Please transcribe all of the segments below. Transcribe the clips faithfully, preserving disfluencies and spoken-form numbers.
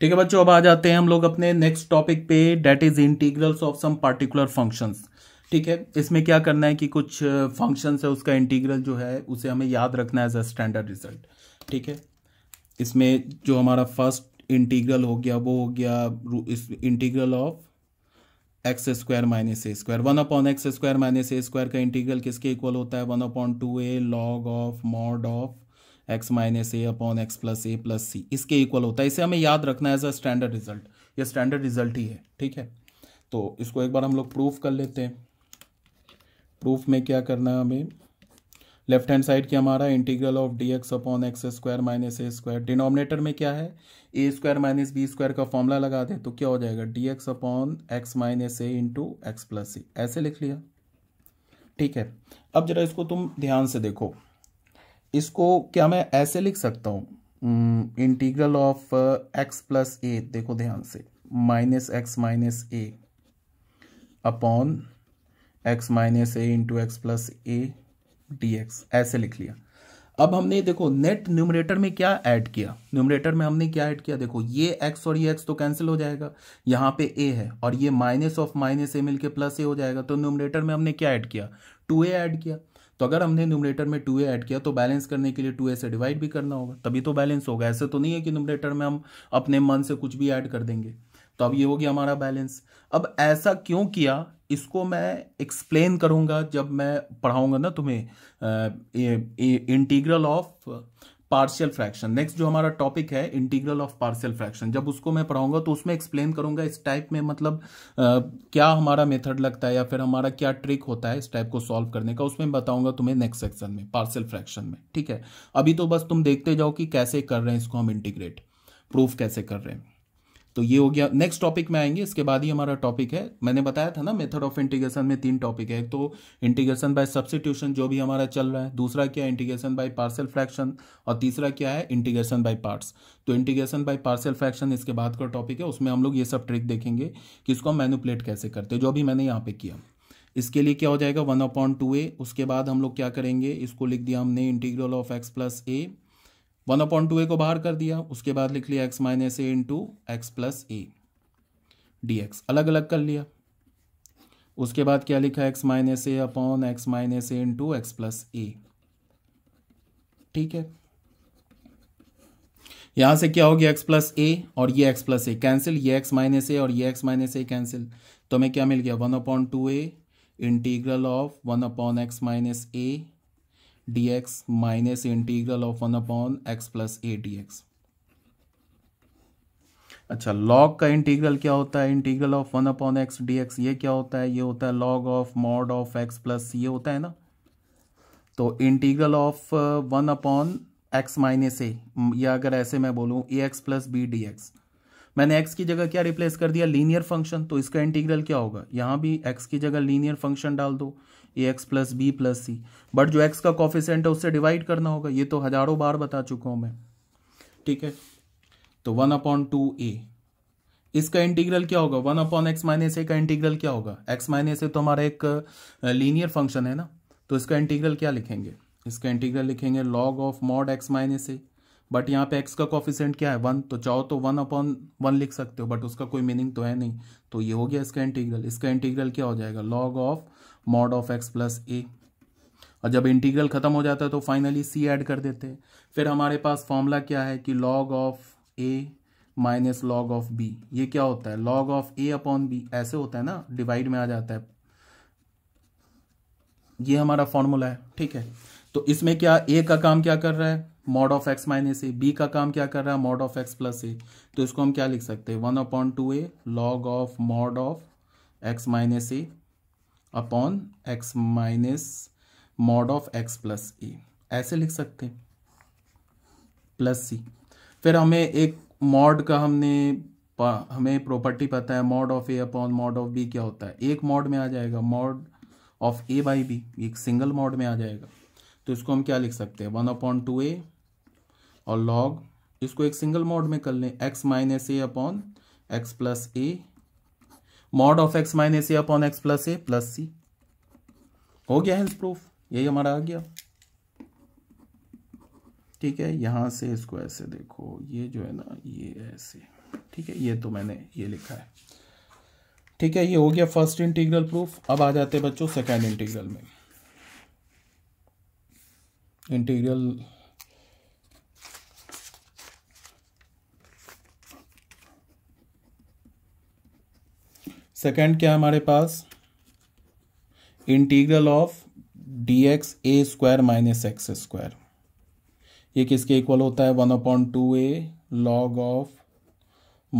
ठीक है बच्चों, अब आ जाते हैं हम लोग अपने नेक्स्ट टॉपिक पे, that is integrals of some particular functions. ठीक है, इसमें क्या करना है कि कुछ फंक्शंस है उसका इंटीग्रल जो है उसे हमें याद रखना है एज अ स्टैंडर्ड रिजल्ट। ठीक है, इसमें जो हमारा फर्स्ट इंटीग्रल हो गया वो हो गया इस integral of x square minus a square, one upon x square minus a square का इंटीग्रल किसके इक्वल होता है, one upon two a log of mod of x minus a upon x plus a plus c इसके equal होता है। इसे हमें याद रखना है एज अ स्टैंडर्ड रिजल्ट, ये स्टैंडर्ड रिजल्ट ही है। ठीक है, तो इसको एक बार हम लोग प्रूफ कर लेते हैं। प्रूफ में क्या करना है हमें, लेफ्ट हैंड साइड की हमारा integral of d x upon x square minus a square, denominator में क्या है a square minus b square का फॉर्मूला लगा दें तो क्या हो जाएगा, d x upon x minus a into x plus c, ऐसे लिख लिया। ठीक है, अब जरा इसको तुम ध्यान से देखो, इसको क्या मैं ऐसे लिख सकता हूँ, integral of x plus a, देखो ध्यान से, minus x minus a upon x minus a into x plus a dx, ऐसे लिख लिया। अब हमने देखो नेट न्यूमरेटर में क्या ऐड किया, न्यूमरेटर में हमने क्या ऐड किया, देखो ये x और ये x तो कैंसिल हो जाएगा, यहाँ पे a है और ये माइनस ऑफ माइनस a मिलके प्लस a हो जाएगा। तो न्यूमरेटर में हमने क्या ऐड किया, टू ए ऐड किया। तो अगर हमने न्यूमरेटर में टू ए ऐड किया तो बैलेंस करने के लिए टू ए से डिवाइड भी करना होगा तभी तो बैलेंस होगा, ऐसे तो नहीं है कि न्यूमरेटर में हम अपने मन से कुछ भी ऐड कर देंगे। तो अब ये हो गया हमारा बैलेंस। अब ऐसा क्यों किया इसको मैं एक्सप्लेन करूंगा जब मैं पढ़ाऊंगा ना तुम्हें integral of partial fraction. Next जो हमारा टॉपिक है इंटीग्रल ऑफ पार्शियल फ्रैक्शन, जब उसको मैं पढ़ाऊंगा तो उसमें एक्सप्लेन करूंगा इस टाइप में, मतलब आ, क्या हमारा मेथड लगता है या फिर हमारा क्या ट्रिक होता है इस टाइप को सॉल्व करने का, उसमें बताऊंगा तुम्हें नेक्स्ट सेक्शन में पार्शियल फ्रैक्शन में। ठीक है, अभी तो बस तुम देखते जाओ कि कैसे कर रहे हैं इसको हम इंटीग्रेट, प्रूफ कैसे कर रहे हैं। तो ये हो गया, नेक्स्ट टॉपिक में आएंगे, इसके बाद ही हमारा टॉपिक है। मैंने बताया था ना मेथड ऑफ इंटीग्रेशन में तीन टॉपिक है, एक तो इंटीग्रेशन बाय सब्स्टिट्यूशन जो भी हमारा चल रहा है, दूसरा क्या है इंटीग्रेशन बाय पार्शियल फ्रैक्शन और तीसरा क्या है इंटीग्रेशन बाय पार्ट्स। तो इंटीग्रेशन बाय पार्शियल फ्रैक्शन इसके बाद का टॉपिक है, उसमें हम लोग ये सब ट्रिक देखेंगे कि इसको हम मैनिपुलेट कैसे करते हैं, जो भी मैंने यहाँ पे किया। इसके लिए क्या हो जाएगा, वन अपॉन टू ए, उसके बाद हम लोग क्या करेंगे, इसको लिख दिया हमने integral of x plus a, one upon two a को बाहर कर दिया, उसके बाद लिख लिया x minus a into x plus a d x, अलग अलग कर लिया। उसके बाद क्या लिखा, x minus a upon x minus a into x plus a. ठीक है, यहाँ से क्या हो गया, एक्स प्लस ए और ये एक्स प्लस ए कैंसिल, ये एक्स माइनस ए और ये एक्स माइनस ए कैंसिल, तो हमें क्या मिल गया, one upon two a integral of one upon x minus a d x minus integral of one upon x plus a d x. अच्छा, log का इंटीग्रल क्या होता है, integral of one upon x d x, ये क्या होता है, ये होता है log of mod of x plus ये होता है ना। तो integral of one upon x minus a, या अगर ऐसे मैं बोलूँ a x plus b d x, मैंने x की जगह क्या रिप्लेस कर दिया, लीनियर फंक्शन, तो इसका इंटीग्रल क्या होगा, यहाँ भी x की जगह लीनियर फंक्शन डाल दो, ए x plus B plus C, but जो x का कॉफिशेंट है उससे डिवाइड करना होगा, ये तो हजारों बार बता चुका हूँ मैं। ठीक है, तो वन अपॉन टू ए, इसका इंटीग्रल क्या होगा, one upon x minus a का इंटीग्रल क्या होगा, x माइनस ए तो हमारा एक लीनियर फंक्शन है ना, तो इसका इंटीग्रल क्या लिखेंगे, इसका इंटीग्रल लिखेंगे log of mod x minus a, but यहाँ पे x का कॉफिशेंट क्या है, वन, तो चाहो तो वन अपॉन वन लिख सकते हो बट उसका कोई मीनिंग तो है नहीं, तो ये हो गया इसका इंटीग्रल। इसका इंटीग्रल क्या हो जाएगा, log of mod of x plus a, और जब इंटीग्रल खत्म हो जाता है तो फाइनली c ऐड कर देते हैं। फिर हमारे पास फॉर्मूला क्या है कि log of a minus log of b, ये क्या होता है, log of a upon b, ऐसे होता है ना, डिवाइड में आ जाता है, ये हमारा फॉर्मूला है। ठीक है, तो इसमें क्या a का काम क्या कर रहा है, mod of x minus a, b का काम क्या कर रहा है, mod of x plus a, तो इसको हम क्या लिख सकते हैं, one upon two a log of mod of x minus a upon x minus mod of x plus a, ऐसे लिख सकते हैं, प्लस सी। फिर हमें एक मॉड का हमने हमें प्रॉपर्टी पता है, mod of a upon mod of b क्या होता है, एक मॉड में आ जाएगा, mod of a by b एक सिंगल मॉड में आ जाएगा, तो इसको हम क्या लिख सकते हैं, वन अपॉन टू ए और लॉग, इसको एक सिंगल मोड में कर लें, x minus a upon x plus a mod of x minus a upon x plus a plus c, हो गया है प्रूफ, यही हमारा आ गया। ठीक है, यहाँ से इसको ऐसे देखो, ये जो है ना ये ऐसे, ठीक है, ये तो मैंने ये लिखा है। ठीक है, ये हो गया फर्स्ट इंटीग्रल प्रूफ। अब आ जाते हैं बच्चों सेकेंड इंटीग्रल में। इंटीग्रल सेकेंड क्या हमारे पास, integral of d x a square minus x square, ये किसके इक्वल होता है, one upon two a log of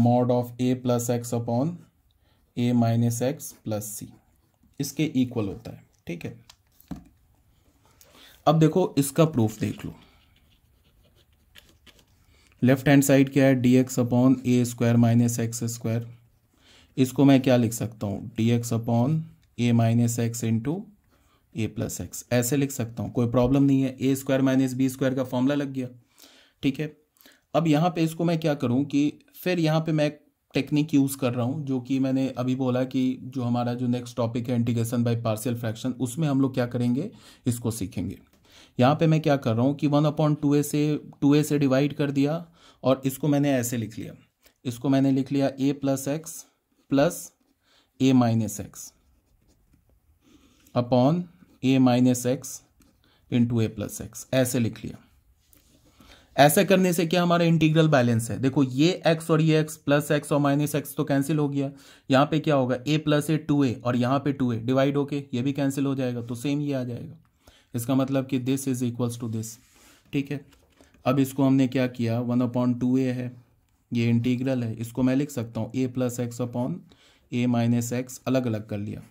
mod of a plus x upon a minus x plus c, इसके equal होता है। ठीक है, अब देखो इसका प्रूफ देख लो। लेफ्ट हैंड साइड क्या है, d x upon a square minus x square, इसको मैं क्या लिख सकता हूँ, d x upon a minus x into a plus x, ऐसे लिख सकता हूँ, कोई प्रॉब्लम नहीं है। A square minus b square का फॉर्मूला लग गया। ठीक है, अब यहाँ पे इसको मैं क्या करूँ कि फिर यहाँ पे मैं टेक्निक यूज़ कर रहा हूँ, जो कि मैंने अभी बोला कि जो हमारा जो नेक्स्ट टॉपिक है इंटीग्रेशन बाय पार्शियल फ्रैक्शन, उसमें हम लोग क्या करेंगे, इसको सीखेंगे। यहाँ पे मैं क्या कर रहा हूँ कि वन अपॉन टू ए से टू ए से डिवाइड कर दिया, और इसको मैंने ऐसे लिख लिया, इसको मैंने लिख लिया a plus x plus a minus x upon a minus x into a plus x, ऐसे लिख लिया। ऐसे करने से क्या हमारा इंटीग्रल बैलेंस है, देखो ये एक्स और ये एक्स, प्लस एक्स और माइनस एक्स तो कैंसिल हो गया। यहाँ पे क्या होगा, ए प्लस ए टू ए और यहाँ पे टू ए डिवाइड होके ये भी कैंसिल हो जाएगा, तो सेम ये आ जाएगा। इसका मतलब कि this is equals to this. ठीक है, अब इसको हमने क्या किया, वन अपॉन टू ए है, ये इंटीग्रल है, इसको मैं लिख सकता हूँ a plus x upon a minus x, अलग अलग कर लिया,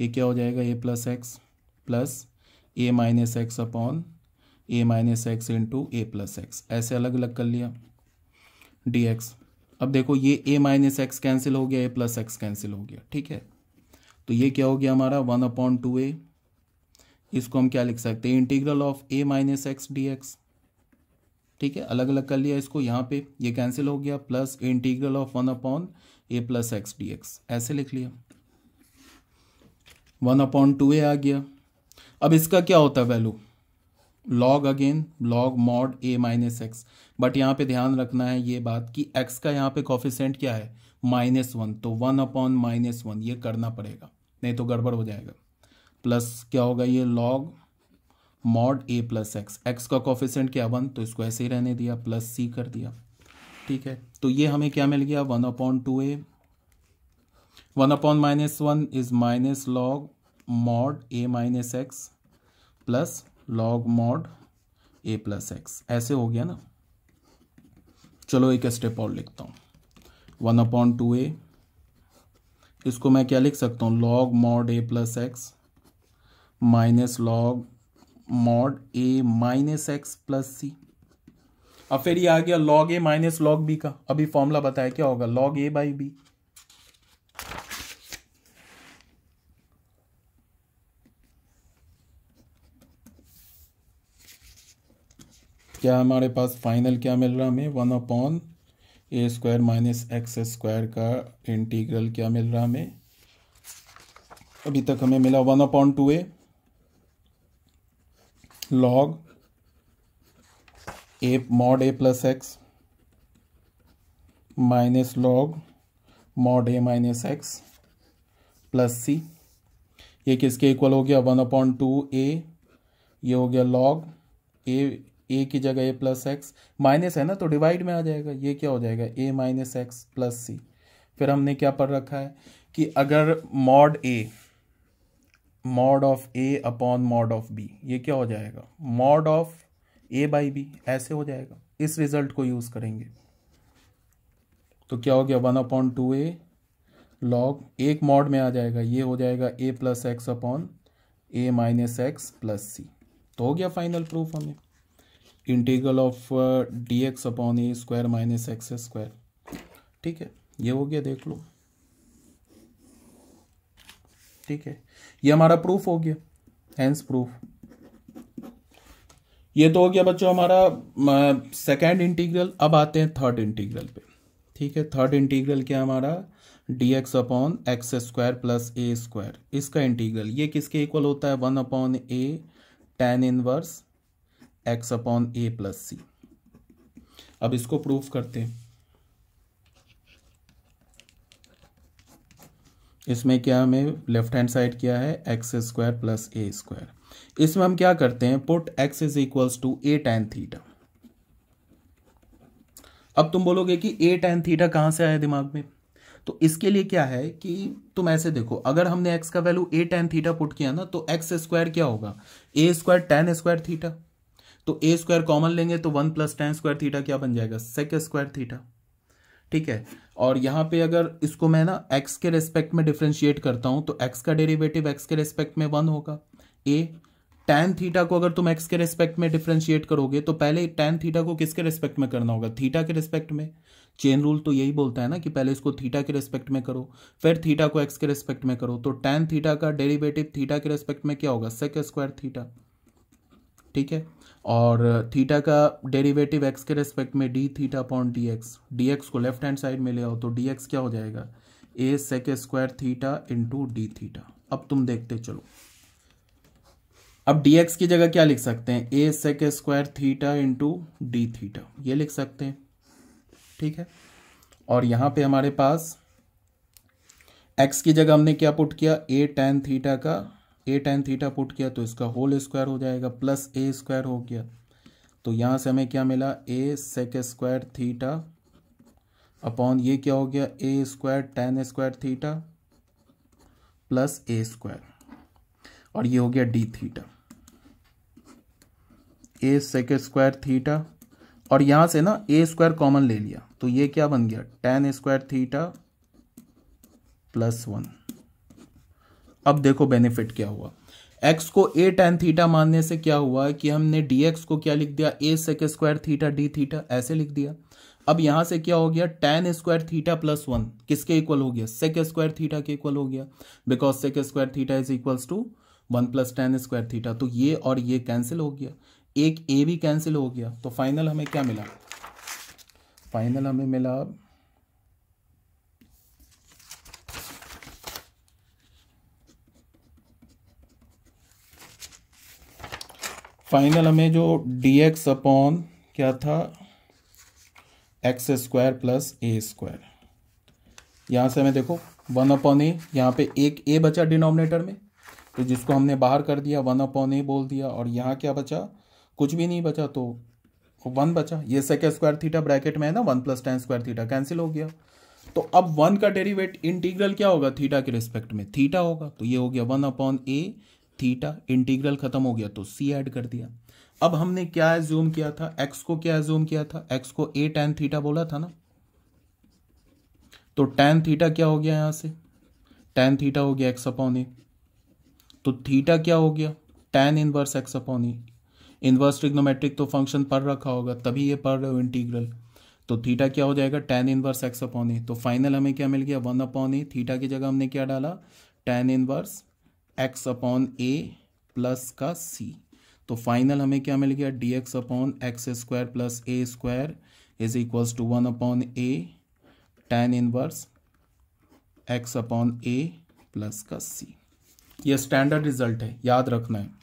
ये क्या हो जाएगा a plus x plus a minus x upon a minus x into a plus x, ऐसे अलग अलग कर लिया डी एक्स। अब देखो ये ए माइनस एक्स कैंसिल हो गया, ए प्लस एक्स कैंसिल हो गया। ठीक है, तो ये क्या हो गया हमारा वन अपॉन टू ए, इसको हम क्या लिख सकते हैं, integral of a minus x d x. ठीक है, अलग अलग कर लिया इसको, यहाँ पे ये कैंसिल हो गया, plus integral of one upon a plus x d x, ऐसे लिख लिया, वन अपॉन टू ए आ गया। अब इसका क्या होता है value, log again log mod a minus x, but यहाँ पे ध्यान रखना है ये बात कि एक्स का यहाँ पे कोफिशिएंट क्या है, माइनस वन, तो वन अपॉन माइनस वन ये करना पड़ेगा, नहीं तो गड़बड़ हो जाएगा। प्लस क्या होगा ये log mod a plus x, x का कोफिशिएंट क्या वन, तो इसको ऐसे ही रहने दिया, प्लस सी कर दिया। ठीक है, तो ये हमें क्या मिल गया, one upon two a, one upon minus one is minus log mod a minus x plus log mod a plus x, ऐसे हो गया ना। चलो एक स्टेप और लिखता हूँ, वन अपॉन टू ए, इसको मैं क्या लिख सकता हूँ, log mod a plus x minus log mod a minus x plus c. अब फिर ये आ गया log a minus log b का, अभी फॉर्मूला बताया क्या होगा, लॉग ए बाई बी। क्या हमारे पास फाइनल क्या मिल रहा है हमें, one upon a square minus x square का इंटीग्रल क्या मिल रहा हमें, अभी तक हमें मिला one upon two a log a mod a plus x minus log mod a minus x plus c, ये किसके इक्वल हो गया, वन अपॉन टू ए, ये हो गया लॉग ए, ए की जगह ए प्लस एक्स, माइनस है ना तो डिवाइड में आ जाएगा, ये क्या हो जाएगा a minus x plus c. फिर हमने क्या पढ़ रखा है कि अगर mod a mod of a upon mod of b, ये क्या हो जाएगा mod of a by b, ऐसे हो जाएगा, इस रिजल्ट को यूज़ करेंगे। तो क्या हो गया one upon two a log एक मॉड में आ जाएगा, ये हो जाएगा a plus x upon a minus x plus c. तो हो गया फाइनल प्रूफ हमें integral of d x upon a square minus x square. ठीक है, ये हो गया देख लो। ठीक है, ये हमारा प्रूफ हो गया, हेंस प्रूफ। ये तो हो गया बच्चों हमारा सेकंड इंटीग्रल। अब आते हैं थर्ड इंटीग्रल पे। ठीक है, थर्ड इंटीग्रल क्या हमारा, d x upon x square plus a square, इसका इंटीग्रल, ये किसके इक्वल होता है, one upon a tan inverse x upon a plus c. अब इसको प्रूफ करते हैं। इसमें क्या हमें लेफ्ट हैंड साइड क्या है, x square plus a square. इसमें हम क्या करते हैं, put x is equals to a tan theta. अब तुम बोलोगे कि ए टैन थीटा कहाँ से आया दिमाग में, तो इसके लिए क्या है कि तुम ऐसे देखो, अगर हमने एक्स का value a tan theta put किया ना तो एक्स स्क्वायर क्या होगा, a square tan square theta, तो ए स्क्वायर कॉमन लेंगे तो one plus tan square theta क्या बन जाएगा, सेक स्क्वायर थीटा। ठीक है, और यहाँ पे अगर इसको मैं ना एक्स के रेस्पेक्ट में डिफ्रेंशिएट करता हूँ तो एक्स का डेरिवेटिव एक्स के रेस्पेक्ट में वन होगा। ए टैन थीटा को अगर तुम एक्स के रेस्पेक्ट में डिफ्रेंशिएट करोगे तो पहले टैन थीटा को किसके रेस्पेक्ट में करना होगा, थीटा के रेस्पेक्ट में। चेन रूल तो यही बोलता है ना कि पहले इसको थीटा के रेस्पेक्ट में करो, फिर थीटा को एक्स के रेस्पेक्ट में करो। तो टैन थीटा का डेरिवेटिव थीटा के रेस्पेक्ट में क्या होगा, सेक स्क्वायर थीटा। ठीक है, और थीटा का डेरिवेटिव एक्स के रेस्पेक्ट में d theta upon d x. D x को लेफ्ट हैंड साइड में ले आओ तो डी एक्स क्या हो जाएगा, a sec square theta into d theta. अब तुम देखते चलो, अब dx की जगह क्या लिख सकते हैं, a sec square theta into d theta, ये लिख सकते हैं। ठीक है, और यहाँ पे हमारे पास x की जगह हमने क्या पुट किया, a tan थीटा का a tan थीटा पुट किया तो इसका होल स्क्वायर हो जाएगा प्लस a स्क्वायर हो गया। तो यहाँ से हमें क्या मिला, a sec square theta upon ये क्या हो गया, a square tan square theta plus a square, और ये हो गया d theta, a sec square theta. और यहाँ से ना a स्क्वायर कॉमन ले लिया तो ये क्या बन गया, tan square theta plus one. अब देखो बेनिफिट क्या हुआ, x को a tan थीटा मानने से क्या हुआ कि हमने dx को क्या लिख दिया, a sec square theta d theta ऐसे लिख दिया। अब यहाँ से क्या हो गया, tan square theta plus one किसके इक्वल हो गया, सेक स्क्वायर थीटा के इक्वल हो गया, because sec square theta is equals to one plus tan square theta. तो ये और ये कैंसिल हो गया, एक ए भी कैंसिल हो गया, तो फाइनल हमें क्या मिला, फाइनल हमें मिला फाइनल हमें जो dx अपॉन क्या था, x square plus a square. यहाँ से हमें देखो वन अपॉन ए, यहाँ पे एक ए बचा डिनोमिनेटर में तो जिसको हमने बाहर कर दिया, वन अपॉन ए बोल दिया, और यहाँ क्या बचा, कुछ भी नहीं बचा तो वन बचा। ये सेक स्क्वायर थीटा ब्रैकेट में है ना, one plus tan square theta cancel हो गया। तो अब वन का डेरिवेट इंटीग्रल क्या होगा, थीटा के रिस्पेक्ट में थीटा होगा, तो ये हो गया one upon a theta, integral खत्म हो गया तो सी ऐड कर दिया। अब हमने क्या एज्यूम किया था, एक्स को क्या एज्यूम किया था, एक्स को ए टैन थीटा बोला था ना, तो टैन थीटा क्या हो गया, यहाँ से टैन थीटा हो गया एक्स अपॉन ए, तो थीटा क्या हो गया, tan inverse x upon e. Inverse trigonometric तो फंक्शन पढ़ रखा होगा तभी ये पढ़ रहे हो इंटीग्रल, तो थीटा क्या हो जाएगा, tan inverse x upon e. तो फाइनल हमें क्या मिल गया, वन अपॉन ए, थीटा की जगह हमने क्या डाला, tan inverse x upon a plus का सी। तो फाइनल हमें क्या मिल गया, d x upon x square plus a square is equals to one upon a tan inverse x upon a plus का सी। ये स्टैंडर्ड रिजल्ट है, याद रखना है।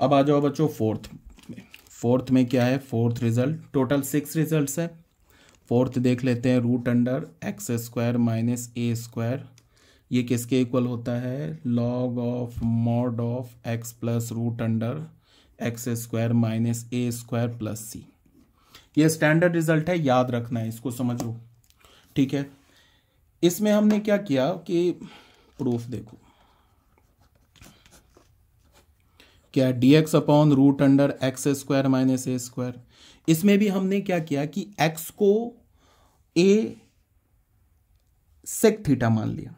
अब आ जाओ बच्चों फोर्थ में, फोर्थ में क्या है, fourth result, total six results है। फोर्थ देख लेते हैं, root under x square minus a square, ये किसके इक्वल होता है, log of mod of x plus root under x square minus a square plus c. ये स्टैंडर्ड रिजल्ट है, याद रखना है, इसको समझो। ठीक है, इसमें हमने क्या किया कि प्रूफ देखो क्या, dx upon root under x square minus a square, इसमें भी हमने क्या किया कि x को a सेक थीटा मान लिया।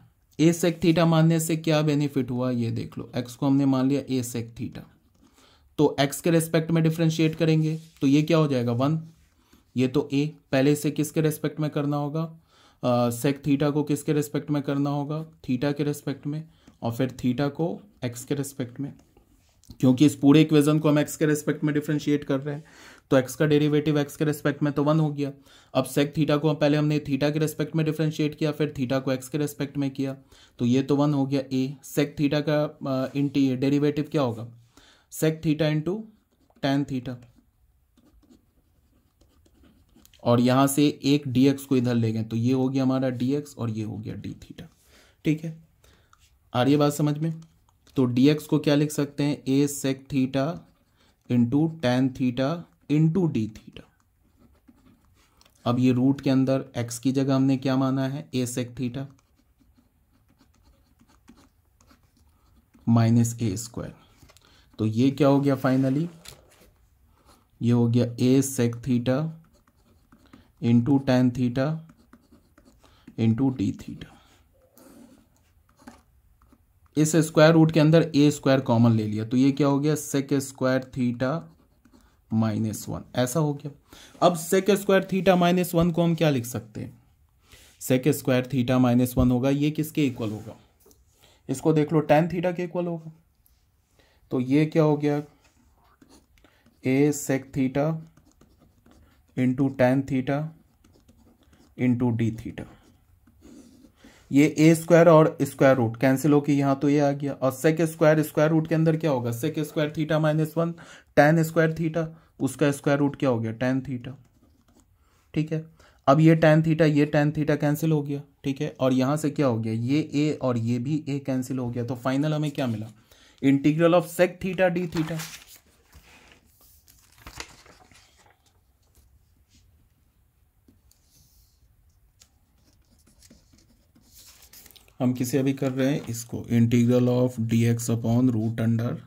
a सेक थीटा मानने से क्या बेनिफिट हुआ, ये देख लो, x को हमने मान लिया a सेक थीटा, तो x के रेस्पेक्ट में डिफ्रेंशिएट करेंगे तो ये क्या हो जाएगा वन, ये तो a, पहले इसे किसके रेस्पेक्ट में करना होगा, सेक uh, थीटा को किसके रेस्पेक्ट में करना होगा, थीटा के रेस्पेक्ट में, और फिर थीटा को एक्स के रेस्पेक्ट में, क्योंकि इस पूरे इक्वेशन को हम एक्स के रेस्पेक्ट में डिफ्रेंशिएट कर रहे हैं तो एक्स का डेरिवेटिव एक्स के रेस्पेक्ट में तो वन हो गया। अब सेक थीटा को पहले हमने थीटा के रेस्पेक्ट में डिफ्रेंशिएट किया, फिर थीटा को एक्स के रेस्पेक्ट में किया तो ये तो वन हो गया। ए सेक थीटा का इंटी डेरीवेटिव क्या होगा, sec theta into tan theta, और यहाँ से एक dx को इधर ले गए तो ये हो गया हमारा dx और ये हो गया d थीटा। ठीक है, आ रही है बात समझ में। तो dx को क्या लिख सकते हैं, a sec theta into tan theta into d theta. अब ये रूट के अंदर x की जगह हमने क्या माना है, a sec theta minus a square. तो ये क्या हो गया फाइनली, ये हो गया a sec theta into tan theta into d theta. इस स्क्वायर रूट के अंदर ए स्क्वायर कॉमन ले लिया तो ये क्या हो गया, sec square theta minus one. ऐसा हो गया। अब sec square theta minus one को हम क्या लिख सकते हैं, sec square theta minus one होगा, ये किसके इक्वल होगा, इसको देख लो टेन थीटा के इक्वल होगा। तो ये क्या हो गया, a sec theta into tan theta into d theta. ये ए स्क्वायर और स्क्वायर रूट कैंसिल होकर यहाँ तो ये आ गया, और सेक स्क्वायर स्क्वायर रूट के अंदर क्या होगा, sec square theta minus one, tan square theta उसका स्क्वायर रूट क्या हो गया, टेन थीटा। ठीक है, अब ये टेन थीटा ये टेन थीटा कैंसिल हो गया। ठीक है, और यहाँ से क्या हो गया, ये ए और ये भी ए कैंसिल हो गया। तो फाइनल हमें क्या मिला, integral of sec theta d theta. हम किसे अभी कर रहे हैं, इसको integral of dx upon root under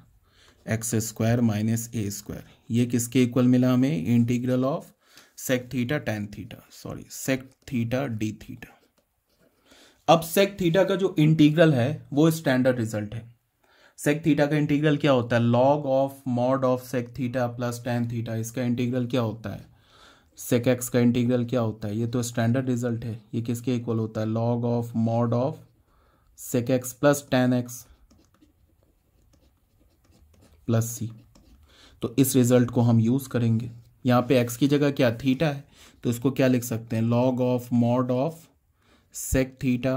x square minus a square. ये किसके इक्वल मिला हमें, integral of sec theta tan theta sorry sec theta d theta. अब सेक थीटा का जो इंटीग्रल है वो स्टैंडर्ड रिजल्ट है। सेक थीटा का इंटीग्रल क्या होता है, log of mod of sec theta plus tan theta. इसका इंटीग्रल क्या होता है, सेक एक्स का इंटीग्रल क्या होता है, ये तो स्टैंडर्ड रिजल्ट है। ये किसके इक्वल होता है, log of mod of sec x plus tan x plus c. तो इस रिजल्ट को हम यूज करेंगे। यहाँ पे एक्स की जगह क्या थीटा है, तो इसको क्या लिख सकते हैं, log of mod of sec theta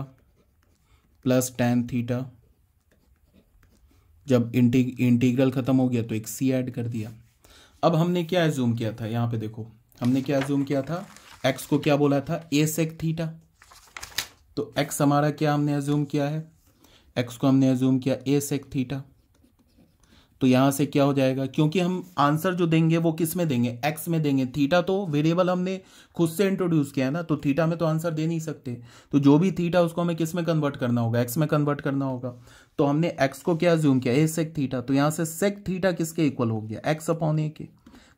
plus tan theta. जब इंटीग्रल खत्म हो गया तो एक सी ऐड कर दिया। अब हमने क्या एज्यूम किया था, यहाँ पे देखो हमने क्या एज्यूम किया था, एक्स को क्या बोला था, ए सेक थीटा। तो x हमारा क्या हमने एज्यूम किया है, x को हमने एज्यूम किया a sec थीटा। तो यहाँ से क्या हो जाएगा, क्योंकि हम आंसर जो देंगे वो किस में देंगे, x में देंगे। थीटा तो वेरिएबल हमने खुद से इंट्रोड्यूस किया है ना, तो थीटा में तो आंसर दे नहीं सकते। तो जो भी थीटा उसको हमें किस में कन्वर्ट करना होगा, x में कन्वर्ट करना होगा। तो हमने x को क्या एज्यूम किया, a sec थीटा। तो यहाँ से sec थीटा किसके इक्वल हो गया, x अपॉन a के।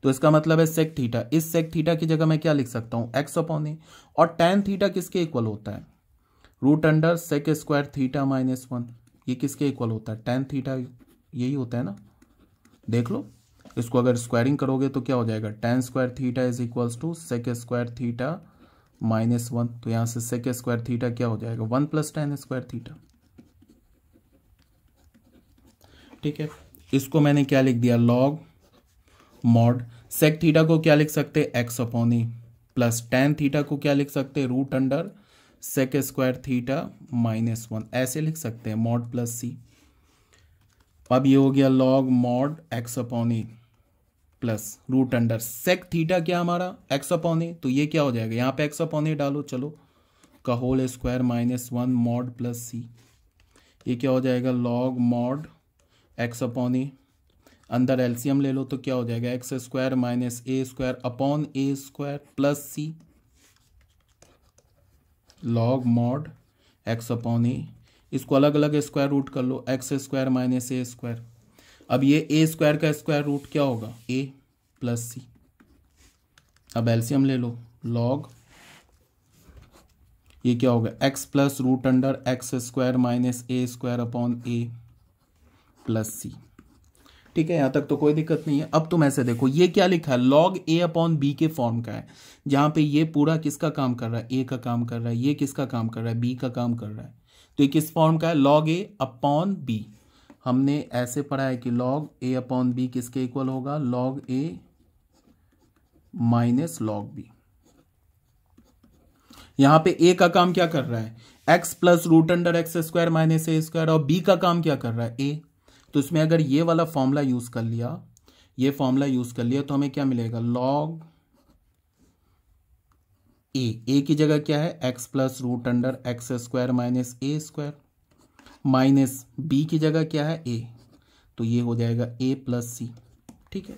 तो इसका मतलब है sec थीटा, इस sec थीटा की जगह मैं क्या लिख सकता हूँ, x अपॉन a। और tan थीटा किसके इक्वल होता है, root under sec square theta minus one. ये किसके इक्वल होता है, टेन थीटा, यही होता है ना। देख लो, इसको अगर स्क्वायरिंग करोगे तो क्या हो जाएगा, tan square theta is equals to sec square theta minus one. तो यहाँ से सेक स्क्वायर थीटा क्या हो जाएगा, one plus tan square theta. ठीक है, इसको मैंने क्या लिख दिया, लॉग मॉड सेक थीटा को क्या लिख सकते हैं, x upon a, plus tan theta को क्या लिख सकते हैं, root under sec square theta minus one. ऐसे लिख सकते हैं, मॉड प्लस सी। अब ये हो गया log mod x upon a plus root under sec theta क्या हमारा, एक्स अपॉन ए। तो ये क्या हो जाएगा, यहाँ पे एक्स अपॉन ए डालो, चलो का whole square minus one mod plus c. ये क्या हो जाएगा, log mod x upon a, अंदर एलसीएम ले लो तो क्या हो जाएगा, x square minus a square upon a square plus c, log mod x upon a. इसको अलग अलग स्क्वायर रूट कर लो, x square minus a square. अब ये ए स्क्वायर का स्क्वायर रूट क्या होगा, ए प्लस सी। अब एलसीएम ले लो, लॉग ये क्या होगा, x plus root under x square minus a square upon a plus c. ठीक है, यहाँ तक तो कोई दिक्कत नहीं है। अब तुम ऐसे देखो, ये क्या लिखा है, लॉग ए अपॉन बी के फॉर्म का है, जहाँ पे ये पूरा किसका काम कर रहा है, ए का काम कर रहा है, ये किसका काम कर रहा है, बी का काम कर रहा है। तो ये किस फॉर्म का है, लॉग ए अपॉन बी। हमने ऐसे पढ़ा है कि लॉग ए अपॉन बी किसके इक्वल होगा, log a minus log b. यहाँ पे ए का काम क्या कर रहा है, x plus root under x square minus a square, और बी का काम क्या कर रहा है, ए। तो इसमें अगर ये वाला फॉर्मूला यूज कर लिया, ये फॉर्मूला यूज कर लिया तो हमें क्या मिलेगा, लॉग ए, ए की जगह क्या है x plus root under x square minus a square minus b की जगह क्या है ए, तो ये हो जाएगा ए प्लस सी। ठीक है,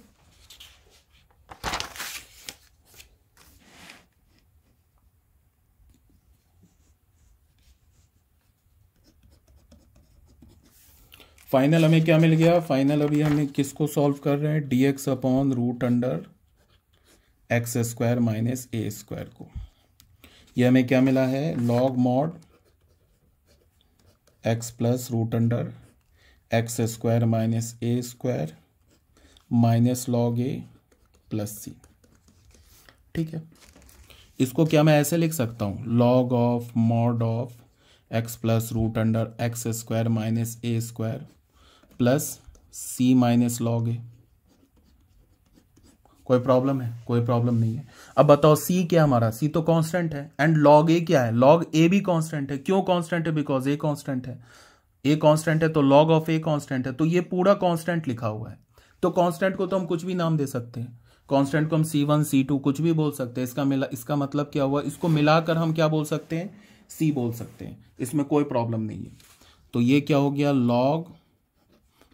फाइनल हमें क्या मिल गया? फाइनल अभी हमें किसको सॉल्व कर रहे हैं? D x upon root under x square minus a square को। यह हमें क्या मिला है? Log mod x plus root under x square minus a square minus log a plus c. ठीक है, इसको क्या मैं ऐसे लिख सकता हूँ? Log of mod of x plus root under x square minus a square plus c minus log a. कोई प्रॉब्लम है? कोई प्रॉब्लम नहीं है। अब बताओ सी क्या हमारा? सी तो कांस्टेंट है एंड लॉग ए क्या है? लॉग ए भी कांस्टेंट है। क्यों कांस्टेंट है? बिकॉज ए कांस्टेंट है। ए कांस्टेंट है तो लॉग ऑफ ए कांस्टेंट है, तो ये पूरा कांस्टेंट लिखा हुआ है। तो कांस्टेंट को तो हम कुछ भी नाम दे सकते हैं। कांस्टेंट को हम सी वन सी टू कुछ भी बोल सकते हैं। इसका मिला इसका मतलब क्या हुआ? इसको मिलाकर हम क्या बोल सकते हैं? सी बोल सकते हैं। इसमें कोई प्रॉब्लम नहीं है। तो ये क्या हो गया? Log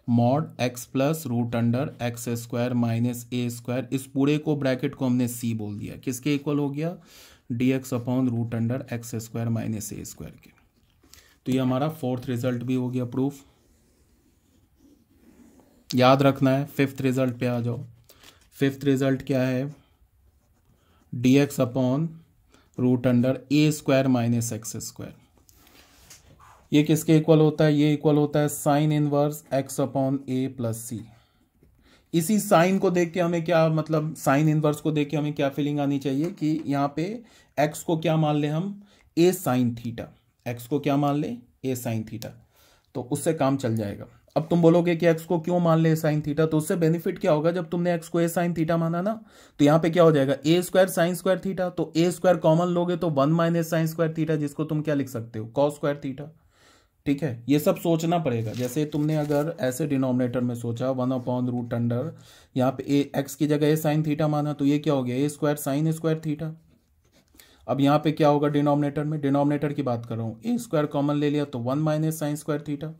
mod x plus root under x square minus a square. इस पूरे को ब्रैकेट को हमने सी बोल दिया। किसके इक्वल हो गया? D x upon root under x square minus a square के। तो ये हमारा फोर्थ रिजल्ट भी हो गया प्रूफ। याद रखना है, फिफ्थ रिजल्ट पे आ जाओ। फिफ्थ रिजल्ट क्या है? D x upon root under a square minus x square. ये किसके इक्वल होता है? ये इक्वल होता है sine inverse x upon a plus c. इसी साइन को देख के हमें क्या मतलब साइन इनवर्स को देख के हमें क्या फीलिंग आनी चाहिए कि यहाँ पे एक्स को क्या मान ले हम? ए साइन थीटा। एक्स को क्या मान ले? A sine theta. तो उससे काम चल जाएगा। अब तुम बोलोगे कि एक्स को क्यों मान ले साइन थीटा, तो उससे बेनिफिट क्या होगा? जब तुमने एक्स को ए साइन थीटा माना ना, तो यहाँ पे क्या हो जाएगा? A square sine square theta. तो ए स्क्वायर कॉमन लोगे तो one minus sine square theta, जिसको तुम क्या लिख सकते हो? Cos square theta. ठीक है, ये सब सोचना पड़ेगा। जैसे तुमने अगर ऐसे डिनोमिनेटर में सोचा वन अपॉन रूट अंडर, यहाँ पे ए एक्स की जगह ए साइन थीटा माना, तो ये क्या हो गया? A square sine square theta. अब यहाँ पे क्या होगा डिनोमिनेटर में? डिनोमिनेटर की बात कर रहा हूँ। ए स्क्वायर कॉमन ले लिया तो one minus sine square theta.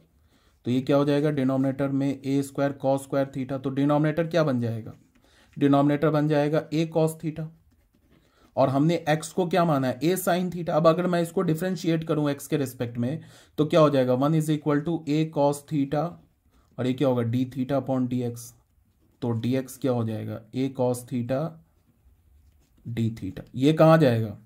तो ये क्या हो जाएगा डिनोमिनेटर में? A square cos square theta. तो डिनोमिनेटर क्या बन जाएगा? डिनोमिनेटर बन जाएगा ए कॉस थीटा। और हमने x को क्या माना है? A sine theta. अब अगर मैं इसको डिफ्रेंशिएट करूं x के रिस्पेक्ट में, तो क्या हो जाएगा? One is equal to a cos theta और ये क्या होगा? D theta upon d x. तो डी एक्स क्या हो जाएगा? A cos theta d theta. ये कहाँ जाएगा?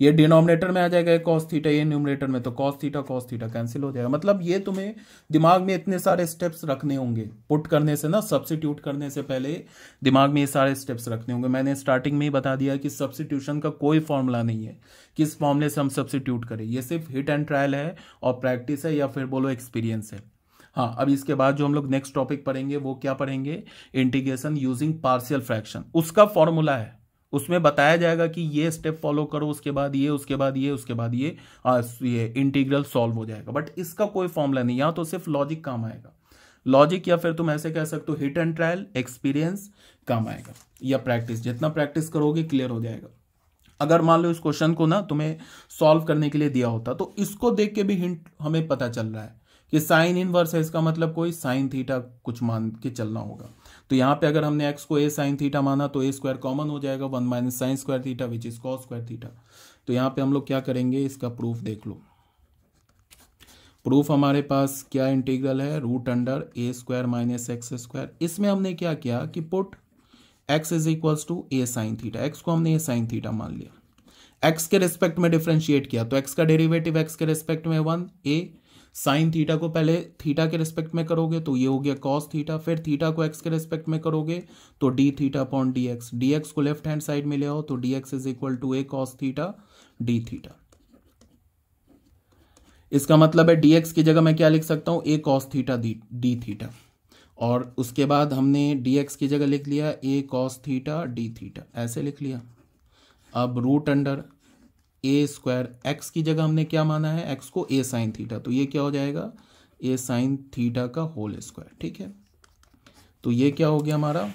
ये डिनोमिनेटर में आ जाएगा ए कॉस थीटा, ये न्यूमिनेटर में, तो cos theta cos theta cancel हो जाएगा। मतलब ये तुम्हें दिमाग में इतने सारे स्टेप्स रखने होंगे, पुट करने से ना, सब्स्टिट्यूट करने से पहले दिमाग में ये सारे स्टेप्स रखने होंगे। मैंने स्टार्टिंग में ही बता दिया कि सब्स्टिट्यूशन का कोई फॉर्मूला नहीं है, किस फॉर्मूले से हम सब्स्टिट्यूट करें। ये सिर्फ हिट एंड ट्रायल है और प्रैक्टिस है, या फिर बोलो एक्सपीरियंस है। हाँ, अब इसके बाद जो हम लोग नेक्स्ट टॉपिक पढ़ेंगे वो क्या पढ़ेंगे? Integration using partial fraction. उसका फॉर्मूला है, उसमें बताया जाएगा कि ये स्टेप फॉलो करो, उसके बाद ये, उसके बाद ये, उसके बाद ये आ, ये इंटीग्रल सॉल्व हो जाएगा। बट इसका कोई फॉर्मूला नहीं, यहाँ तो सिर्फ लॉजिक काम आएगा। लॉजिक, या फिर तुम ऐसे कह सकते हो हिट एंड ट्रायल, एक्सपीरियंस काम आएगा, या प्रैक्टिस। जितना प्रैक्टिस करोगे क्लियर हो जाएगा। अगर मान लो इस क्वेश्चन को ना तुम्हें सॉल्व करने के लिए दिया होता, तो इसको देख के भी हिंट हमें पता चल रहा है कि साइन इनवर्स है, इसका मतलब कोई साइन थीटा कुछ मान के चलना होगा। तो यहाँ पे अगर हमने एक्स को ए साइन थीटा माना, तो ए स्क्वायर कॉमन हो जाएगा, one minus sine square theta which is cos square theta. तो यहाँ पे हम लोग क्या करेंगे? इसका प्रूफ देख लो। प्रूफ हमारे पास क्या इंटीग्रल है? Root under a square minus x square. इसमें हमने क्या किया कि put x is equals to a sine theta. X को हमने ए साइन थीटा मान लिया, एक्स के रिस्पेक्ट में डिफ्रेंशिएट किया, तो एक्स का डेरिवेटिव एक्स के रिस्पेक्ट में वन। ए साइन थीटा को पहले थीटा के रिस्पेक्ट में करोगे तो ये हो गया कॉस थीटा, फिर थीटा को एक्स के रिस्पेक्ट में करोगे तो d theta upon d x. D x को लेफ्ट हैंड साइड में ले आओ, तो d x is equal to a cos theta d theta. इसका मतलब है डी एक्स की जगह मैं क्या लिख सकता हूँ? A cos theta d theta. और उसके बाद हमने डी एक्स की जगह लिख लिया a cos theta d theta, ऐसे लिख लिया। अब root under a square x की जगह हमने क्या माना है? एक्स को ए साइन थीटा, तो ये क्या हो जाएगा? ए साइन थीटा का होल स्क्वायर। ठीक है, तो ये क्या हो गया हमारा?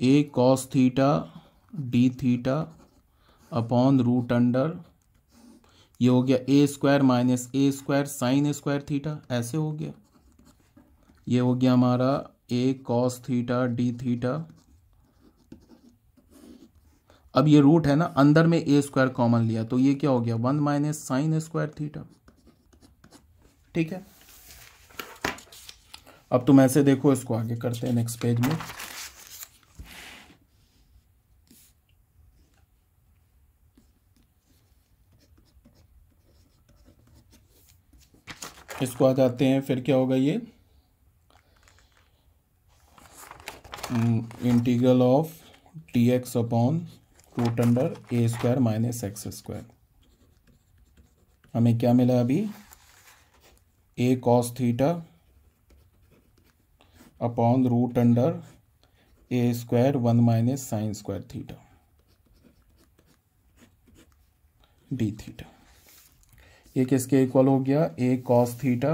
A cos theta d theta upon root under, ये हो गया a square minus a square sine square theta, ऐसे हो गया। ये हो गया हमारा a cos theta d theta. अब ये रूट है ना, अंदर में ए स्क्वायर कॉमन लिया तो ये क्या हो गया, one minus sine square theta. ठीक है, अब तुम ऐसे देखो, इसको आगे करते हैं नेक्स्ट पेज में। इसको आ जाते हैं, फिर क्या होगा, ये integral of d x upon root under a square minus x square. हमें क्या मिला अभी, a cos theta upon root under a square one minus sine square theta d theta. ये किसके इक्वल हो गया, a cos theta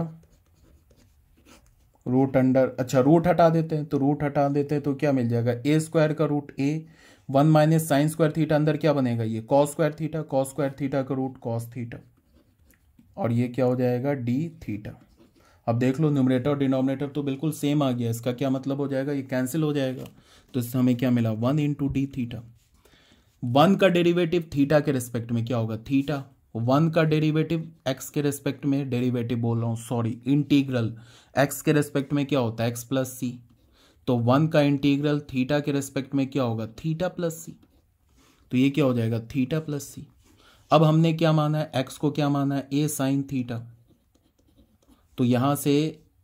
root under, अच्छा root हटा देते हैं, तो रूट हटा देते हैं तो क्या मिल जाएगा, ए स्क्वायर का root a, one minus sine square theta, अंदर क्या बनेगा, ये cos square theta, cos square theta का रूट कॉस थीटा, और ये क्या हो जाएगा, डी थीटा। अब देख लो, न्यूमरेटर और डिनोमिनेटर तो बिल्कुल सेम आ गया, इसका क्या मतलब हो जाएगा, ये कैंसिल हो जाएगा, तो इससे हमें क्या मिला, one into d theta. One का डेरिवेटिव थीटा के रिस्पेक्ट में क्या होगा, थीटा। वन का डेरिवेटिव एक्स के रेस्पेक्ट में, डेरिवेटिव बोल रहा हूँ सॉरी, इंटीग्रल एक्स के रेस्पेक्ट में क्या होता है, एक्स प्लस सी। तो वन का इंटीग्रल थीटा के रेस्पेक्ट में क्या होगा, थीटा प्लस सी, तो ये क्या हो जाएगा, थीटा प्लस सी। अब हमने क्या माना है, एक्स को क्या माना है, ए साइन थीटा, तो यहाँ से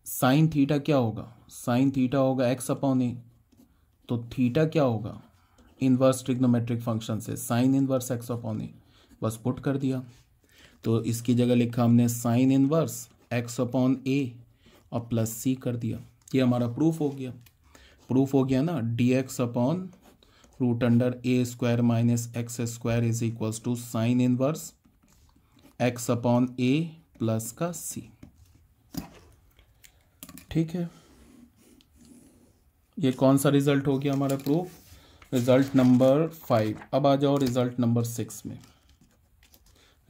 साइन थीटा क्या होगा, साइन थीटा होगा एक्स अपॉन ए, तो थीटा क्या होगा, इनवर्स ट्रिग्नोमेट्रिक फंक्शन से sine inverse x upon a, बस पुट कर दिया। तो इसकी जगह लिखा हमने sine inverse x upon a और प्लस सी कर दिया। ये हमारा प्रूफ हो गया, प्रूफ हो गया ना, D x upon root under a square minus x square is equals to sign inverse x upon a plus का सी। ठीक है, ये कौन सा रिजल्ट हो गया हमारा प्रूफ, रिजल्ट नंबर फाइव। अब आ जाओ रिजल्ट नंबर सिक्स में।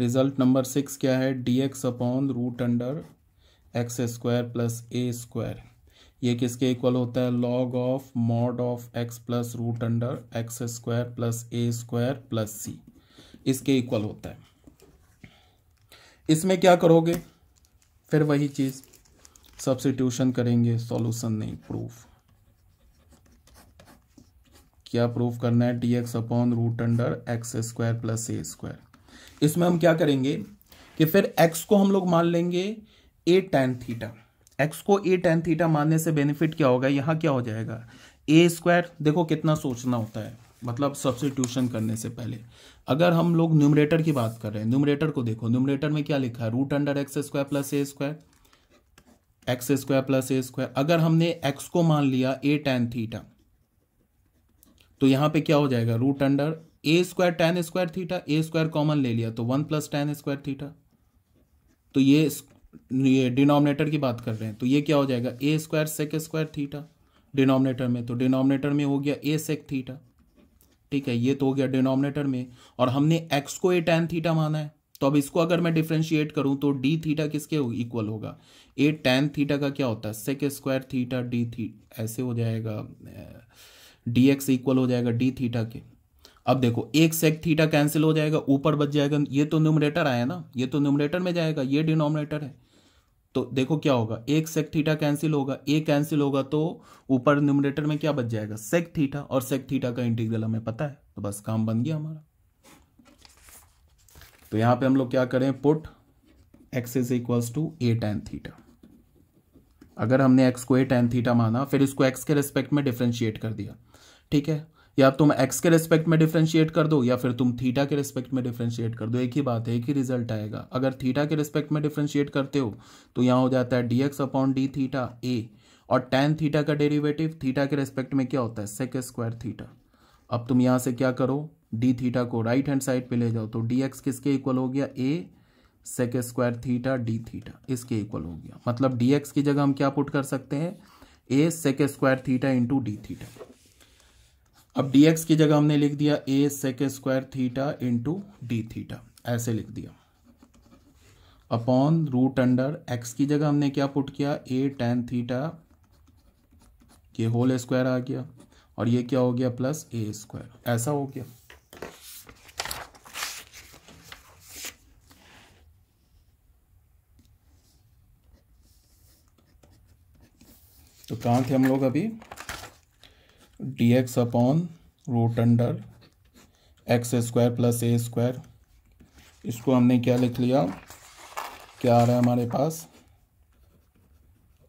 रिजल्ट नंबर सिक्स क्या है, d x upon root under x square plus a square, ये किसके इक्वल होता है, log of mod of x plus root under x square plus a square plus c, इसके equal होता है। इसमें क्या करोगे, फिर वही चीज़, सब्स्टिट्यूशन करेंगे, सॉल्यूशन नहीं, प्रूफ। क्या प्रूफ करना है, d x upon root under x square plus a square. इसमें हम क्या करेंगे कि फिर x को हम लोग मान लेंगे a tan थीटा, x को a tan थीटा मानने से बेनिफिट क्या होगा, यहाँ क्या हो जाएगा, a स्क्वायर। देखो कितना सोचना होता है, मतलब सब्स्टिट्यूशन करने से पहले। अगर हम लोग न्यूमरेटर की बात कर रहे हैं, न्यूमरेटर को देखो, न्यूमरेटर में क्या लिखा है, root under x square plus a square, x square plus a square. अगर हमने x को मान लिया a tan थीटा, तो यहाँ पे क्या हो जाएगा, root under a square tan square theta, a square common ले लिया तो one plus tan square theta. तो ये ये डिनोमिनेटर की बात कर रहे हैं, तो ये क्या हो जाएगा, a square sec square theta denominator में, तो डिनोमिनेटर में हो गया ए सेक थीटा। ठीक है, ये तो हो गया डिनोमिनेटर में, और हमने एक्स को ए टेन थीटा माना है, तो अब इसको अगर मैं डिफ्रेंशिएट करूँ तो डी थीटा किसके इक्वल होगा, ए टेन थीटा का क्या होता है, सेक स्क्वायर थीटा डी थी, ऐसे हो जाएगा, डी एक्स इक्वल हो जाएगा डी थीटा के। अब देखो, एक सेक थीटा कैंसिल हो जाएगा, ऊपर बच जाएगा, ये तो न्यूमरेटर आया ना, ये तो न्यूमरेटर में जाएगा, ये डिनोमिनेटर है, तो देखो क्या होगा, एक सेक थीटा कैंसिल होगा, एक कैंसिल होगा तो ऊपर न्यूमरेटर में क्या बच जाएगा, सेक थीटा, और सेक थीटा का इंटीग्रल हमें पता है, तो बस काम बन गया हमारा। तो यहाँ पे हम लोग क्या करें, put x is equals to a tan theta. अगर हमने एक्स को ए टेन थीटा माना, फिर इसको एक्स के रेस्पेक्ट में डिफ्रेंशिएट कर दिया। ठीक है, या तुम x के रिस्पेक्ट में डिफरेंशिएट कर दो या फिर तुम थीटा के रिस्पेक्ट में डिफरेंशिएट कर दो, एक ही बात है, एक ही रिजल्ट आएगा। अगर थीटा के रिस्पेक्ट में डिफरेंशिएट करते हो तो यहाँ हो जाता है d x upon d theta a, और tan थीटा का डेरिवेटिव थीटा के रिस्पेक्ट में क्या होता है, सेक स्क्वायर थीटा। अब तुम यहाँ से क्या करो, d थीटा को राइट हैंड साइड पे ले जाओ, तो dx किसके इक्वल हो गया, a sec square theta d theta, इसके इक्वल हो गया। मतलब dx की जगह हम क्या पुट कर सकते हैं, a sec square theta into d theta. अब dx की जगह हमने लिख दिया a sec square theta into d theta, ऐसे लिख दिया अपॉन रूट अंडर x की जगह हमने क्या पुट किया a tan थीटा के होल स्क्वायर आ गया और ये क्या हो गया प्लस a स्क्वायर, ऐसा हो गया। तो कहाँ थे हम लोग अभी, dx upon root under x square plus a square, इसको हमने क्या लिख लिया, क्या आ रहा है हमारे पास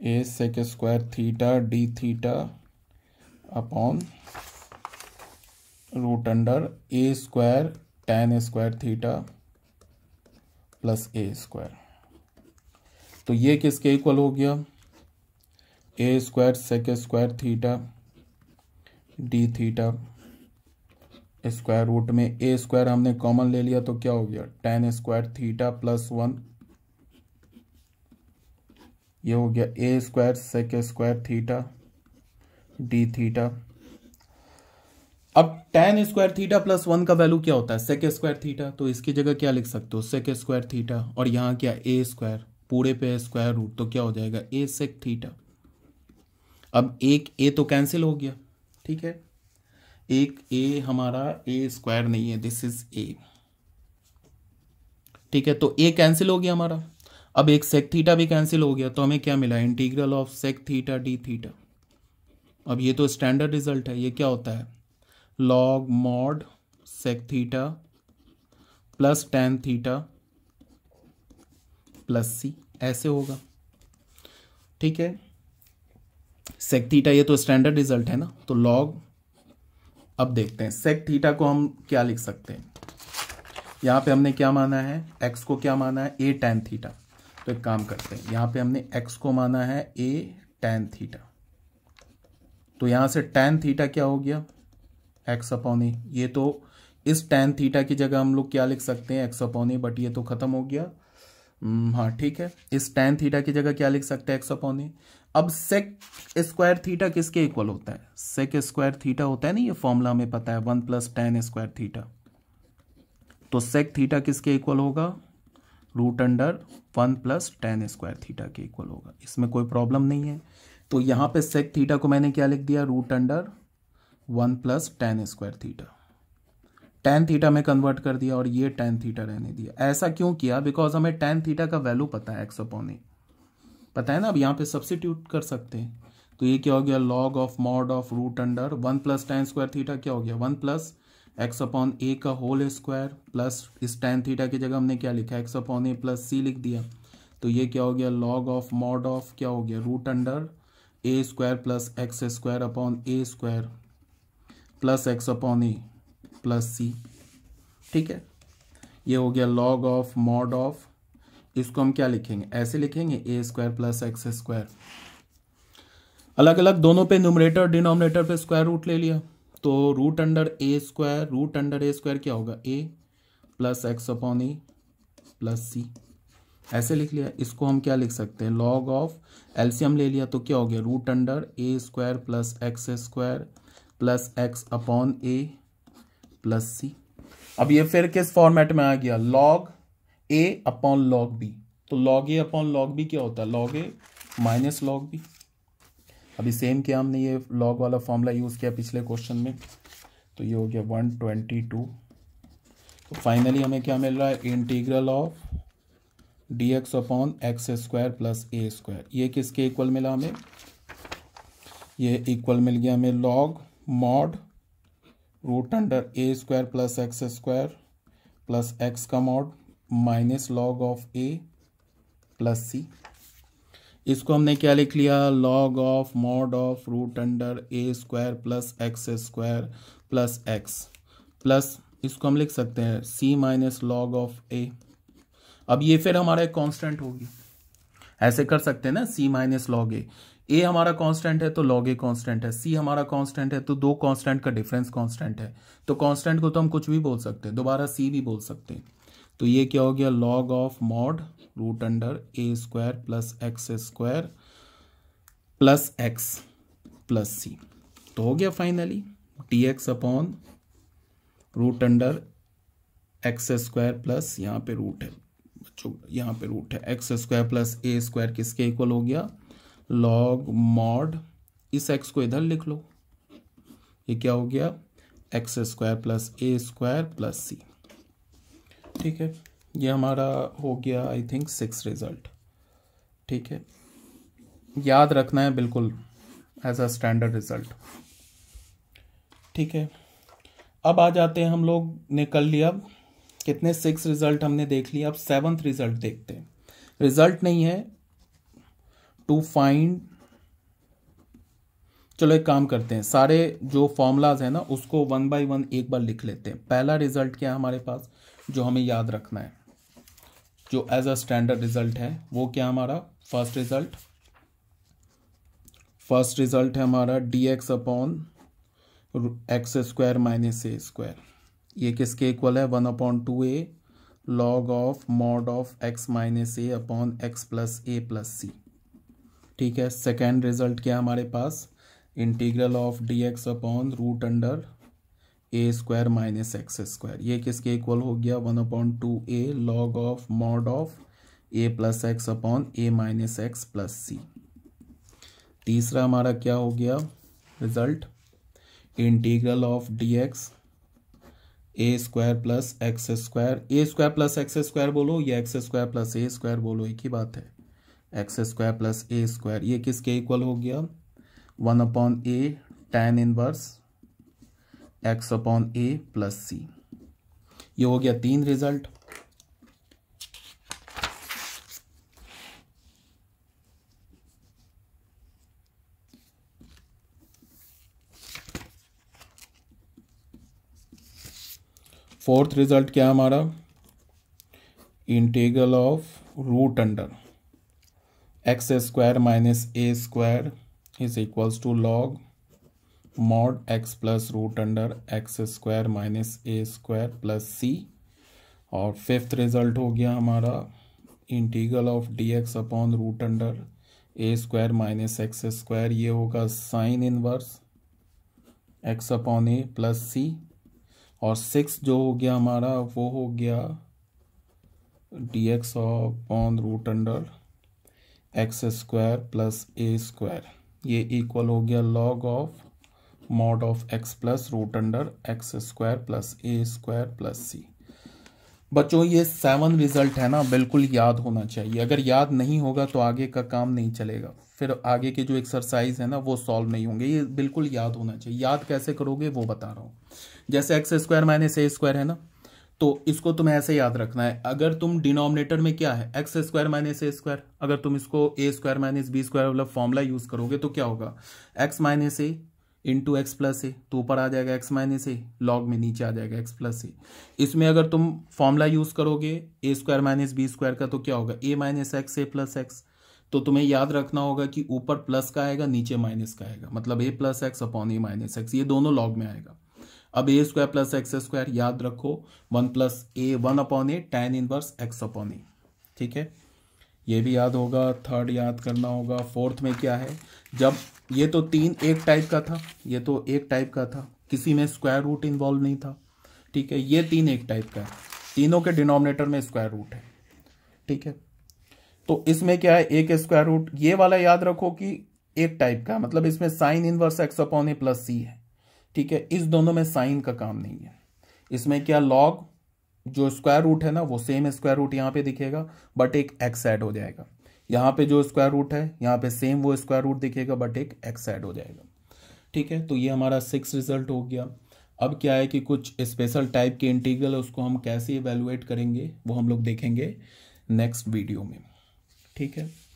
a sec square theta d theta upon root under a square tan square theta plus a square. तो ये किसके इक्वल हो गया, a square sec square theta d theta square root में ए स्क्वायर हमने कॉमन ले लिया तो क्या हो गया tan square theta plus one, ये हो गया a square sec square theta d theta. अब tan square theta plus one का वैल्यू क्या होता है सेक स्क्वायर थीटा, तो इसकी जगह क्या लिख सकते हो सेक स्क्वायर थीटा और यहाँ क्या ए स्क्वायर पूरे पे स्क्वायर रूट, तो क्या हो जाएगा ए सेक थीटा। अब एक ए तो कैंसिल हो गया, ठीक है, एक ए हमारा ए स्क्वायर नहीं है, दिस इज ए, ठीक है, तो ए कैंसिल हो गया हमारा। अब एक सेक थीटा भी कैंसिल हो गया तो हमें क्या मिला integral of sec theta d theta. अब ये तो स्टैंडर्ड रिजल्ट है, ये क्या होता है log mod sec theta plus tan theta plus c, ऐसे होगा, ठीक है। सेक थीटा ये तो स्टैंडर्ड रिजल्ट है ना, तो लॉग, अब देखते हैं सेक थीटा को हम क्या लिख सकते हैं, यहाँ पे हमने क्या माना है एक्स को, क्या माना है ए टैन थीटा, तो एक काम करते हैं यहाँ पे हमने x को माना है a tan थीटा, तो यहाँ से tan थीटा क्या हो गया x अपॉन ए, ये तो इस tan थीटा की जगह हम लोग क्या लिख सकते हैं x अपॉन ए, बट ये तो खत्म हो गया, हाँ ठीक है, इस tan थीटा की जगह क्या लिख सकते हैं x अपॉन ए। अब सेक स्क्वायर थीटा किसके इक्वल होता है, सेक स्क्वायर थीटा होता है ना, ये फॉर्मूला हमें पता है one plus tan square theta, तो सेक थीटा किसके इक्वल होगा root under one plus tan square theta के इक्वल होगा, इसमें कोई प्रॉब्लम नहीं है। तो यहाँ पे सेक थीटा को मैंने क्या लिख दिया root under one plus tan square theta, tan theta में कन्वर्ट कर दिया और ये टेन थीटा रहने दिया। ऐसा क्यों किया, बिकॉज हमें टेन थीटा का वैल्यू पता है एक्स अपॉन ए, पता है ना, अब यहाँ पे सब्सिट्यूट कर सकते हैं, तो ये क्या हो गया log of mod of root under one plus tan square theta, क्या हो गया one plus x upon a का होल स्क्वायर प्लस इस टैन थीटा की जगह हमने क्या लिखा x upon a plus c लिख दिया, तो ये क्या हो गया लॉग ऑफ मॉड ऑफ क्या हो गया root under a square plus x square upon a square plus x upon a plus c, ठीक है, ये हो गया लॉग ऑफ मॉड ऑफ, इसको हम क्या लिखेंगे ऐसे लिखेंगे a square plus x square, अलग अलग दोनों पे न्यूमरेटर डिनोमिनेटर पे स्क्वायर रूट ले लिया, तो root under a square root under a square क्या होगा a plus x upon a plus c, ऐसे लिख लिया। इसको हम क्या लिख सकते हैं लॉग ऑफ एलसीएम ले लिया तो क्या हो गया root under a square plus x square plus x upon a plus c. अब ये फिर किस फॉर्मेट में आ गया log a upon log b, तो log a upon log b क्या होता है log a minus log b, अभी सेम किया हमने, ये लॉग वाला फॉर्मूला यूज़ किया पिछले क्वेश्चन में, तो ये हो गया वन ट्वेंटी टू। तो फाइनली हमें क्या मिल रहा है integral of d x upon x square plus a square, ये किसके इक्वल मिला हमें, ये इक्वल मिल गया हमें log mod root under a square plus x square plus x का mod minus log of a plus c. इसको हमने क्या लिख लिया log of mod of root under a square plus x square plus x plus, इसको हम लिख सकते हैं c minus log of a, अब ये फिर हमारा एक कॉन्स्टेंट होगी, ऐसे कर सकते हैं ना सी माइनस लॉग ए, ए हमारा कांस्टेंट है तो लॉग ए कांस्टेंट है, सी हमारा कांस्टेंट है तो दो कांस्टेंट का डिफरेंस कांस्टेंट है, तो कांस्टेंट को तो हम कुछ भी बोल सकते हैं, दोबारा सी भी बोल सकते हैं, तो ये क्या हो गया log of mod root under a square plus x square plus x plus c, तो हो गया finally T x upon root under x square plus यहाँ पे रूट है बच्चों, यहाँ पे रूट है x square plus a square किसके इक्वल हो गया लॉग मॉड इस एक्स को इधर लिख लो, ये क्या हो गया x square plus a square plus c. ठीक है, ये हमारा हो गया आई थिंक सिक्स रिजल्ट। ठीक है, याद रखना है बिल्कुल एज अ स्टैंडर्ड रिजल्ट। ठीक है, अब आ जाते हैं हम लोग ने कर लिया कितने सिक्स रिजल्ट हमने देख लिया, अब सेवन्थ रिजल्ट देखते हैं। रिजल्ट नहीं है टू फाइंड, चलो एक काम करते हैं सारे जो फॉर्मूलाज है ना उसको वन बाय वन एक बार लिख लेते हैं। पहला रिजल्ट क्या है हमारे पास जो हमें याद रखना है जो एज अ स्टैंडर्ड रिजल्ट है, वो क्या हमारा फर्स्ट रिजल्ट, फर्स्ट रिजल्ट है हमारा d x upon x square minus a square, ये किसके इक्वल है one upon two a log of mod of x minus a upon x plus a plus c. ठीक है, सेकेंड रिजल्ट क्या है हमारे पास integral of d x upon root under a square minus x square, ये किसके equal हो गया one upon two a log of mod of a plus x upon a minus x plus c. तीसरा हमारा क्या हो गया result integral of d x a square plus x square, A square plus x square बोलो या x square plus a square बोलो एक ही बात है, x square plus a square, ये किसके इक्वल हो गया one upon a tan inverse x upon a plus c. ये हो गया तीन रिजल्ट। फोर्थ रिजल्ट क्या हमारा integral of root under x square minus a square is equals to log mod x plus root under x square minus a square plus c. और fifth result हो गया हमारा integral of d x upon root under a square minus x square, ये होगा sine inverse x upon a plus c. और six जो हो गया हमारा वो हो गया d x upon root under x square plus a square, ये इक्वल हो गया log of mod of x plus root under x square plus a square plus c. बच्चों ये सेवन रिजल्ट है ना बिल्कुल याद होना चाहिए, अगर याद नहीं होगा तो आगे का काम नहीं चलेगा, फिर आगे के जो एक्सरसाइज है ना वो सॉल्व नहीं होंगे, ये बिल्कुल याद होना चाहिए। याद कैसे करोगे वो बता रहा हूँ, जैसे x square minus a square है ना तो इसको तुम्हें ऐसे याद रखना है, अगर तुम डिनोमिनेटर में क्या है x square minus a square, अगर तुम इसको a square minus b square वाला फॉर्मूला यूज करोगे तो क्या होगा x minus a into x plus a, तो ऊपर आ जाएगा एक्स माइनस ए लॉग में नीचे आ जाएगा एक्स प्लस ए। इसमें अगर तुम फॉर्मूला यूज करोगे a square minus b square का तो क्या होगा a minus x a plus x, तो तुम्हें याद रखना होगा कि ऊपर प्लस का आएगा नीचे माइनस का आएगा, मतलब a plus x upon a minus x, ये दोनों लॉग में आएगा। अब a square plus x square याद रखो one plus a one upon a tan inverse x upon a. ठीक है, ये भी याद होगा, थर्ड याद करना होगा। फोर्थ में क्या है, जब ये तो तीन एक टाइप का था, ये तो एक टाइप का था, किसी में स्क्वायर रूट इन्वॉल्व नहीं था। ठीक है, ये तीन एक टाइप का है, तीनों के डिनोमिनेटर में स्क्वायर रूट है। ठीक है, तो इसमें क्या है एक स्क्वायर रूट, ये वाला याद रखो कि एक टाइप का, मतलब इसमें sine inverse x upon a plus c है। ठीक है, इस दोनों में साइन का काम नहीं है। इसमें क्या लॉग जो स्क्वायर रूट है ना वो सेम स्क्वायर रूट यहाँ पे दिखेगा बट एक एक्स ऐड हो जाएगा, यहाँ पे जो स्क्वायर रूट है यहाँ पे सेम वो स्क्वायर रूट दिखेगा बट एक एक्स ऐड हो जाएगा। ठीक है, तो ये हमारा सिक्स रिजल्ट हो गया। अब क्या है कि कुछ स्पेशल टाइप के इंटीग्रल उसको हम कैसे इवेलुएट करेंगे वो हम लोग देखेंगे नेक्स्ट वीडियो में। ठीक है।